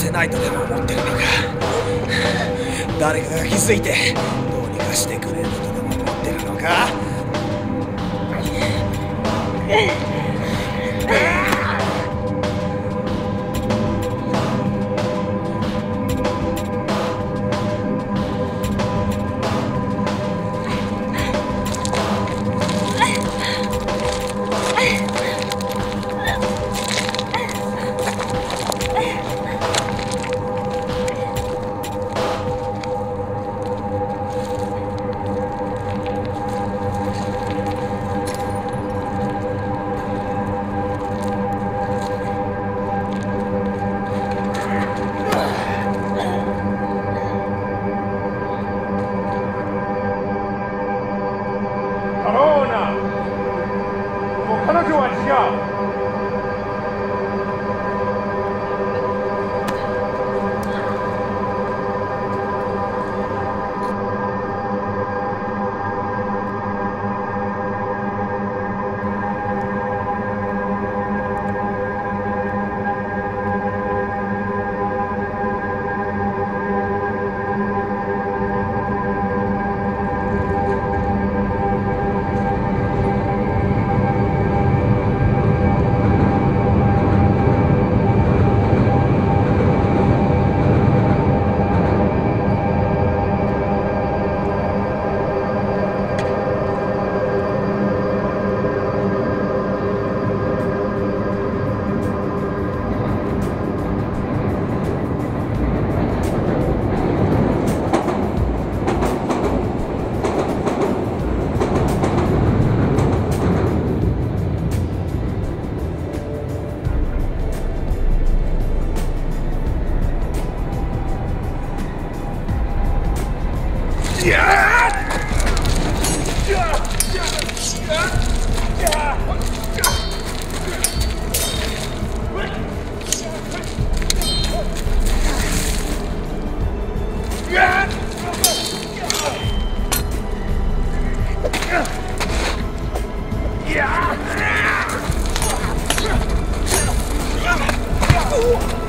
せないとでも思ってるのか。誰かが気づいてどうにかしてくれるとでも思ってるのか。Yeah!